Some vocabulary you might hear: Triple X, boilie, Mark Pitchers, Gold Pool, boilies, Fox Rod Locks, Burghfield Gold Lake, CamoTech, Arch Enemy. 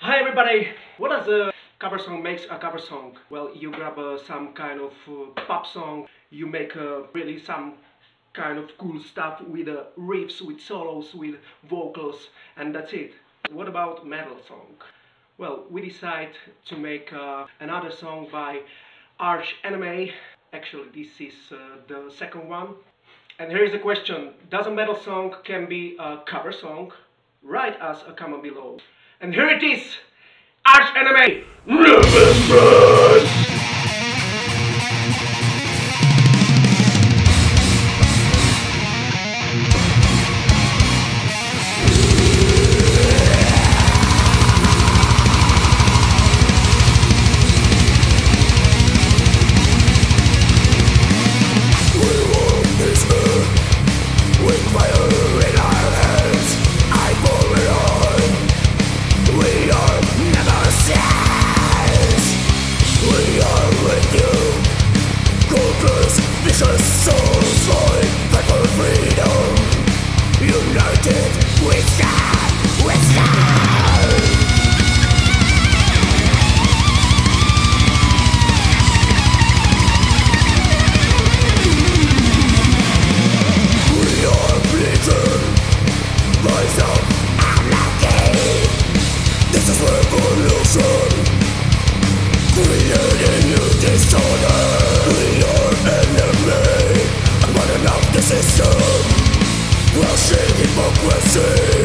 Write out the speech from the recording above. Hi everybody! What does a cover song makes a cover song? Well, you grab some kind of pop song, you make really some kind of cool stuff with riffs, with solos, with vocals, and that's it. What about metal song? Well, we decide to make another song by Arch Enemy. Actually, this is the second one. And here is the question: does a metal song can be a cover song? Write us a comment below. And here it is, Arch Enemy. Remember. System, crushing hypocrisy.